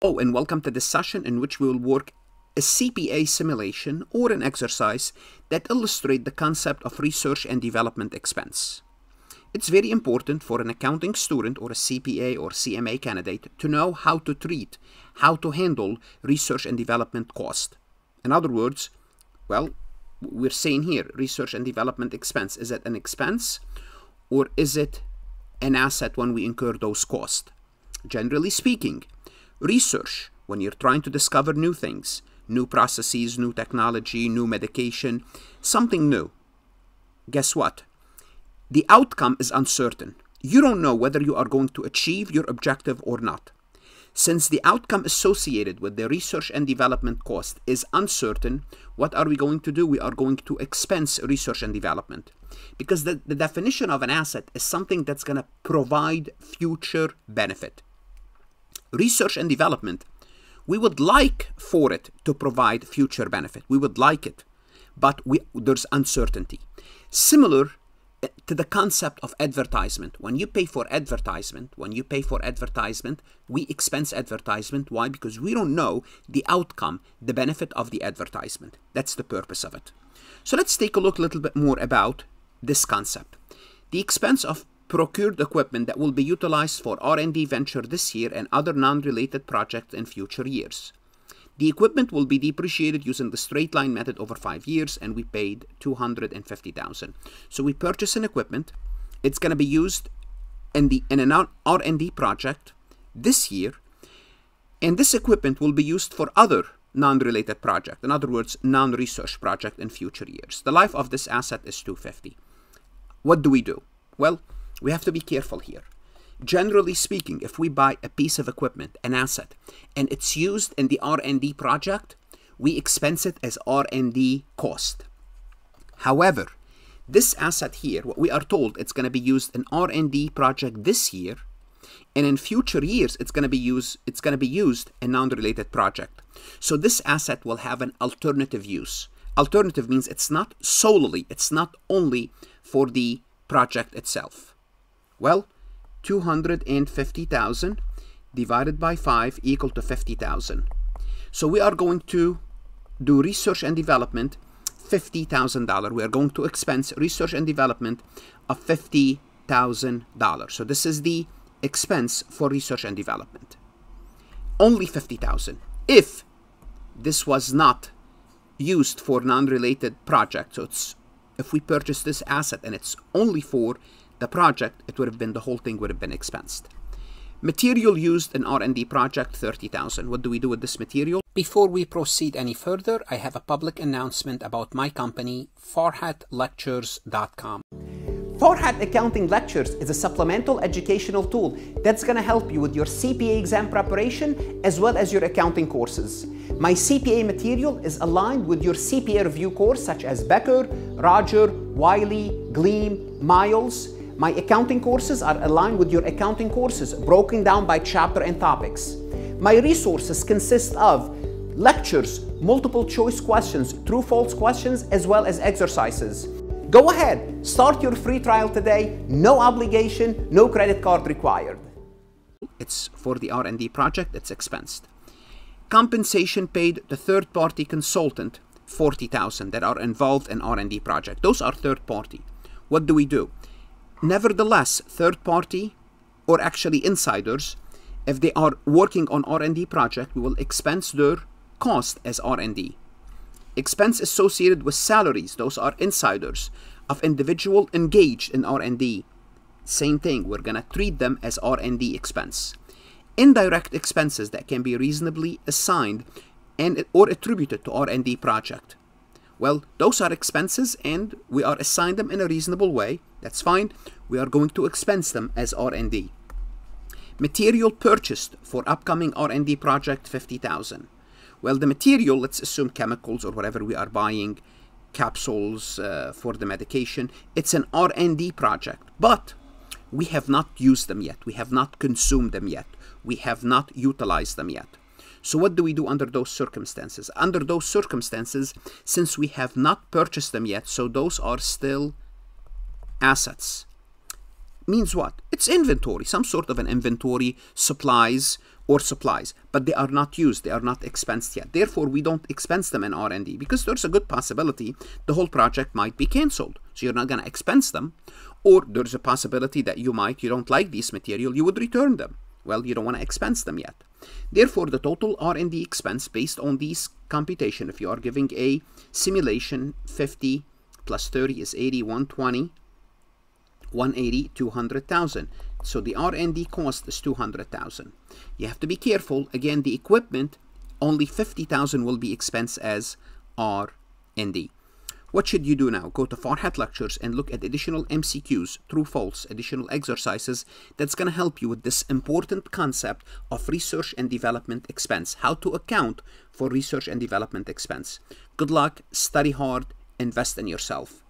Oh, and welcome to this session in which we will work a CPA simulation or an exercise that illustrates the concept of research and development expense. It's very important for an accounting student or a CPA or CMA candidate to know how to treat, how to handle research and development cost. In other words, well, we're saying here, research and development expense, is it an expense or is it an asset when we incur those costs? Generally speaking, research, when you're trying to discover new things, new processes, new technology, new medication, something new, guess what? The outcome is uncertain. You don't know whether you are going to achieve your objective or not. Since the outcome associated with the research and development cost is uncertain, what are we going to do? We are going to expense research and development. Because the definition of an asset is something that's going to provide future benefit. Research and development, we would like for it to provide future benefit. We would like it, but there's uncertainty. Similar to the concept of advertisement. When you pay for advertisement, we expense advertisement. Why? Because we don't know the outcome, the benefit of the advertisement. That's the purpose of it. So let's take a look a little bit more about this concept. The expense of procured equipment that will be utilized for R&D venture this year and other non-related projects in future years. The equipment will be depreciated using the straight line method over 5 years, and we paid $250,000. So we purchase an equipment. It's going to be used in an R&D project this year, and this equipment will be used for other non-related project. In other words, non-research project in future years. The life of this asset is 250. What do we do? Well, we have to be careful here. Generally speaking, if we buy a piece of equipment, an asset, and it's used in the R&D project, we expense it as R&D cost. However, this asset here, what we are told, it's going to be used in R&D project this year, and in future years, it's going to be used in non-related project. So this asset will have an alternative use. Alternative means it's not only for the project itself. Well, 250,000 divided by 5 equal to 50,000. So we are going to do research and development $50,000. We are going to expense research and development of $50,000. So this is the expense for research and development. Only 50,000. If this was not used for non-related projects, so if we purchase this asset and it's only for the project, the whole thing would have been expensed. Material used in R&D project, 30,000. What do we do with this material? Before we proceed any further, I have a public announcement about my company, FarhatLectures.com. Farhat Accounting Lectures is a supplemental educational tool that's going to help you with your CPA exam preparation as well as your accounting courses. My CPA material is aligned with your CPA review course such as Becker, Roger, Wiley, Gleim, Miles. My accounting courses are aligned with your accounting courses, broken down by chapter and topics. My resources consist of lectures, multiple choice questions, true-false questions, as well as exercises. Go ahead, start your free trial today. No obligation, no credit card required. It's for the R&D project, it's expensed. Compensation paid to third-party consultant, $40,000 that are involved in R&D project. Those are third-party. What do we do? Nevertheless, third party, or actually insiders, if they are working on R&D project, we will expense their cost as R&D. Expense associated with salaries, those are insiders, of individual engaged in R&D. Same thing, we're going to treat them as R&D expense. Indirect expenses that can be reasonably assigned and or attributed to R&D project. Well, those are expenses and we are assigned them in a reasonable way. That's fine. We are going to expense them as R&D. Material purchased for upcoming R&D project, $50,000. Well, the material, let's assume chemicals or whatever we are buying, capsules for the medication. It's an R&D project, but we have not used them yet. We have not consumed them yet. We have not utilized them yet. So what do we do under those circumstances? Under those circumstances, since we have not purchased them yet, so those are still assets. Means what? It's inventory, some sort of an inventory, supplies, or supplies, but they are not used, they are not expensed yet. Therefore, we don't expense them in R&D because there's a good possibility the whole project might be canceled. So you're not going to expense them, or there's a possibility that you don't like these material, you would return them. Well, you don't want to expense them yet. Therefore, the total R&D expense based on these computation, if you are giving a simulation, 50 plus 30 is 80, 120, 180, 200,000. So the R&D cost is 200,000. You have to be careful. Again, the equipment, only 50,000 will be expensed as R&D. What should you do now? Go to Farhat Lectures and look at additional MCQs, true, false, additional exercises that's going to help you with this important concept of research and development expense, how to account for research and development expense. Good luck, study hard, invest in yourself.